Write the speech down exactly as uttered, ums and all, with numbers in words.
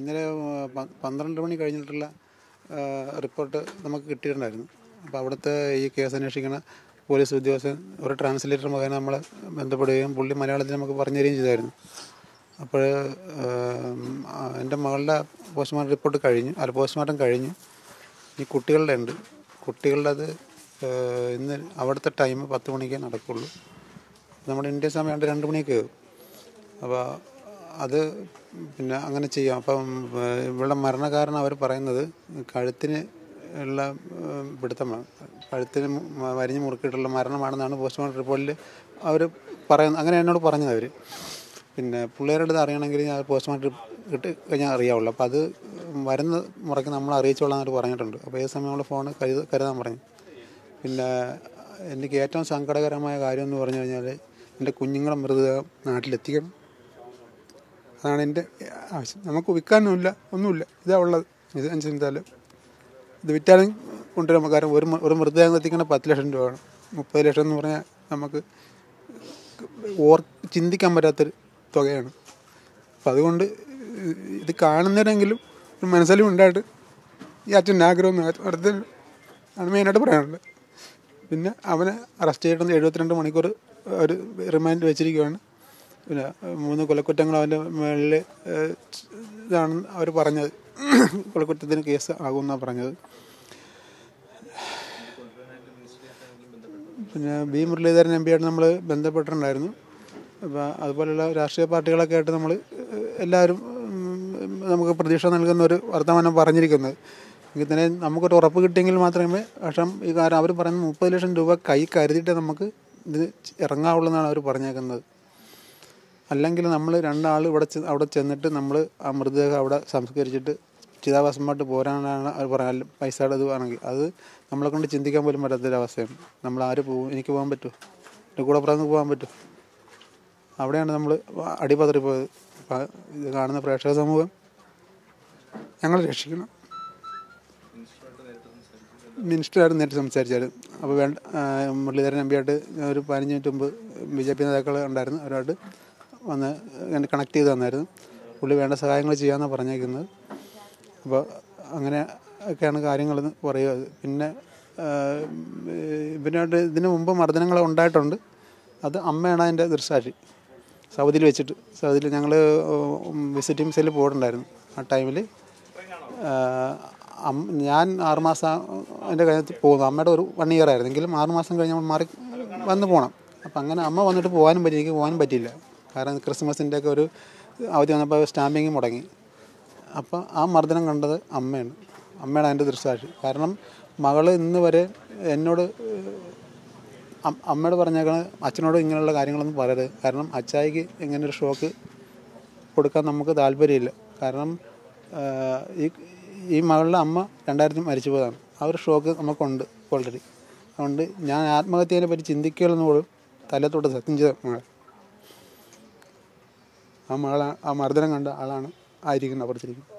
ഇന്നലെ പന്ത്രണ്ട് മണി കഴിഞ്ഞിട്ടുള്ള റിപ്പോർട്ട് നമുക്ക് കിട്ടിയിട്ടുണ്ടായിരുന്നു. അപ്പോൾ അവിടുത്തെ ഈ കേസ് അന്വേഷിക്കുന്ന പോലീസ് ഉദ്യോഗസ്ഥൻ ഒരു ട്രാൻസ്ലേറ്റർ മുഖേന നമ്മളെ ബന്ധപ്പെടുകയും പുള്ളി മലയാളത്തിൽ നമുക്ക് പറഞ്ഞു തരികയും ചെയ്തായിരുന്നു. അപ്പോൾ എൻ്റെ മകളുടെ പോസ്റ്റ്മോർട്ടം റിപ്പോർട്ട് കഴിഞ്ഞു, അല്ല പോസ്റ്റ്മോർട്ടം കഴിഞ്ഞു. ഈ കുട്ടികളുടെ ഉണ്ട്, കുട്ടികളുടെ അത് ഇന്ന് അവിടുത്തെ ടൈം പത്ത് മണിക്കേ നടക്കുള്ളൂ. നമ്മുടെ ഇന്ത്യ സമയം രണ്ട് മണിക്ക് കയറും. അപ്പോൾ അത് പിന്നെ അങ്ങനെ ചെയ്യാം. അപ്പം ഇവിടെ മരണകാരണം അവർ പറയുന്നത് കഴുത്തിന് ഉള്ള പിടുത്തമാണ്, കഴുത്തിന് വരിഞ്ഞ് മുറുക്കിയിട്ടുള്ള മരണമാണെന്നാണ് പോസ്റ്റ്മോർട്ടം റിപ്പോർട്ടിൽ അവർ പറയുന്നത്. അങ്ങനെ എന്നോട് പറഞ്ഞത് അവർ. പിന്നെ പിള്ളേരുടെ അറിയണമെങ്കിൽ ഞാൻ പോസ്റ്റ്മോർട്ടം ഇട്ട് കഴിഞ്ഞാൽ അറിയാവുള്ളൂ. അപ്പോൾ അത് വരുന്ന മുറയ്ക്ക് നമ്മൾ അറിയിച്ചോളാം എന്നൊരു പറഞ്ഞിട്ടുണ്ട്. അപ്പോൾ ഏത് സമയം നമ്മൾ ഫോൺ കരുത് കരുതാൻ പറഞ്ഞു. പിന്നെ എനിക്ക് ഏറ്റവും സങ്കടകരമായ കാര്യം എന്ന് പറഞ്ഞു കഴിഞ്ഞാൽ എൻ്റെ കുഞ്ഞുങ്ങളുടെ മൃതദേഹം നാട്ടിലെത്തിക്കണം, അതാണ് എൻ്റെ ആവശ്യം. നമുക്ക് വിൽക്കാനൊന്നുമില്ല, ഒന്നുമില്ല, ഇതാ ഉള്ളത്. ഇത് അനുസരിച്ചാലും ഇത് വിറ്റാലും കൊണ്ടുവരാൻ നമുക്ക്, കാരണം ഒരു ഒരു മൃതദേഹം എത്തിക്കേണ്ട പത്ത് ലക്ഷം രൂപ വേണം. മുപ്പത് ലക്ഷം എന്ന് പറഞ്ഞാൽ നമുക്ക് ഓർ ചിന്തിക്കാൻ പറ്റാത്തൊരു തുകയാണ്. അപ്പം അതുകൊണ്ട് ഇത് കാണുന്നതിനെങ്കിലും ഒരു മനസ്സിലും ഉണ്ടായിട്ട് ഈ അച്ഛൻ്റെ ആഗ്രഹം നടത്തി ആണ് മെയിനായിട്ട് പറയാനുള്ളത്. പിന്നെ അവനെ അറസ്റ്റ് ചെയ്തിട്ട് എഴുപത്തിരണ്ട് മണിക്കൂർ ഒരു റിമാൻഡ് വെച്ചിരിക്കുകയാണ്. പിന്നെ മൂന്ന് കൊലക്കുറ്റങ്ങൾ അവൻ്റെ മേളിൽ ഇതാണെന്ന് അവർ പറഞ്ഞത്, കൊലക്കുറ്റത്തിന് കേസ് ആകുമെന്നാണ് പറഞ്ഞത്. പിന്നെ ബി മുരളീധരൻ എം പിയായിട്ട് നമ്മൾ ബന്ധപ്പെട്ടിട്ടുണ്ടായിരുന്നു. അപ്പോൾ അതുപോലെയുള്ള രാഷ്ട്രീയ പാർട്ടികളൊക്കെ ആയിട്ട് നമ്മൾ എല്ലാവരും നമുക്ക് പ്രതീക്ഷ നൽകുന്ന ഒരു വർത്തമാനം പറഞ്ഞിരിക്കുന്നത്. എങ്കിൽ തന്നെ നമുക്കൊരു ഉറപ്പ് കിട്ടിയെങ്കിൽ മാത്രമേ, പക്ഷേ ഈ കാരണം അവർ പറയുന്നത് മുപ്പത് ലക്ഷം രൂപ കൈ കരുതിയിട്ട് നമുക്ക് ഇത് ഇറങ്ങാവുള്ളൂ എന്നാണ് അവർ പറഞ്ഞേക്കുന്നത്. അല്ലെങ്കിൽ നമ്മൾ രണ്ടാൾ ഇവിടെ അവിടെ ചെന്നിട്ട് നമ്മൾ ആ മൃതദേഹം അവിടെ സംസ്കരിച്ചിട്ട് ചിതാവാസമായിട്ട് പോരാനാണ് അവർ പറഞ്ഞാൽ പൈസയുടെ ഇത് ആണെങ്കിൽ അത് നമ്മളെ കൊണ്ട് ചിന്തിക്കാൻ പോലും പറ്റാത്തൊരവസ്ഥയാണ്. നമ്മൾ ആര് പോകും? എനിക്ക് പോകാൻ പറ്റുമോ? എൻ്റെ കൂടെ പറഞ്ഞ് പോകാൻ പറ്റുമോ? അവിടെയാണ് നമ്മൾ അടിപതറിപ്പോയത്. ഇത് കാണുന്ന പ്രേക്ഷക സമൂഹം ഞങ്ങൾ രക്ഷിക്കണം. മിനിസ്റ്ററായിട്ട് നേരിട്ട് സംസാരിച്ചായിരുന്നു. അപ്പോൾ വേണ്ട മുരളീധരൻ എം പിയായിട്ട് ഒരു പതിനഞ്ച് മിനിറ്റ് മുമ്പ് ബി ജെ പി നേതാക്കൾ ഉണ്ടായിരുന്നു, അവരുമായിട്ട് വന്ന് എന്നെ കണക്ട് ചെയ്ത് തന്നായിരുന്നു. പുള്ളി വേണ്ട സഹായങ്ങൾ ചെയ്യാമെന്നാണ് പറഞ്ഞേക്കുന്നത്. അപ്പോൾ അങ്ങനെ ഒക്കെയാണ് കാര്യങ്ങളെന്ന് പറയുക. പിന്നെ ഇവനായിട്ട് ഇതിനു മുമ്പ് മർദ്ദനങ്ങൾ ഉണ്ടായിട്ടുണ്ട്. അത് അമ്മയാണ് അതിൻ്റെ ദൃശ്സാക്ഷി. സൗദിയിൽ വെച്ചിട്ട്, സൗദിയിൽ ഞങ്ങൾ വിസിറ്റിംഗ് സെല്ലിൽ പോയിട്ടുണ്ടായിരുന്നു. ആ ടൈമിൽ ഞാൻ ആറുമാസം എൻ്റെ കഴിഞ്ഞിട്ട് പോകുന്നു. അമ്മയുടെ ഒരു വൺ ഇയർ ആയിരുന്നെങ്കിലും ആറുമാസം കഴിഞ്ഞ് നമ്മൾ മാറി വന്ന് പോകണം. അപ്പം അങ്ങനെ അമ്മ വന്നിട്ട് പോകാനും പറ്റി, എനിക്ക് പോകാനും പറ്റിയില്ല. കാരണം ക്രിസ്മസിൻ്റെ ഒക്കെ ഒരു അവധി വന്നപ്പോൾ സ്റ്റാമ്പിങ് മുടങ്ങി. അപ്പോൾ ആ മർദ്ദനം കണ്ടത് അമ്മയാണ്, അമ്മയാണ് അതിൻ്റെ ദൃശ്സാക്ഷി. കാരണം മകൾ ഇന്ന് വരെ എന്നോട് അമ്മയോട് പറഞ്ഞേക്കണ അച്ഛനോട് ഇങ്ങനെയുള്ള കാര്യങ്ങളൊന്നും പറയരുത്, കാരണം അച്ചായിക്ക് ഇങ്ങനൊരു ഷോക്ക് കൊടുക്കാൻ നമുക്ക് താല്പര്യമില്ല. കാരണം ഈ ഈ മകളുടെ അമ്മ രണ്ടായിരത്തി മരിച്ചു പോയതാണ്. ആ ഒരു ഷോക്ക് നമുക്കുണ്ട് ഓൾറെഡി. അതുകൊണ്ട് ഞാൻ ആത്മഹത്യയെ പറ്റി ചിന്തിക്കുകയെന്ന് പോലും തലത്തോട്ട് സത്യം ചെയ്ത മകൾ, ആ മകളാണ് ആ മർദ്ദനം കണ്ട ആളാണ് ആയിരിക്കുന്നത് അപ്പുറത്തിരിക്കുന്നത്.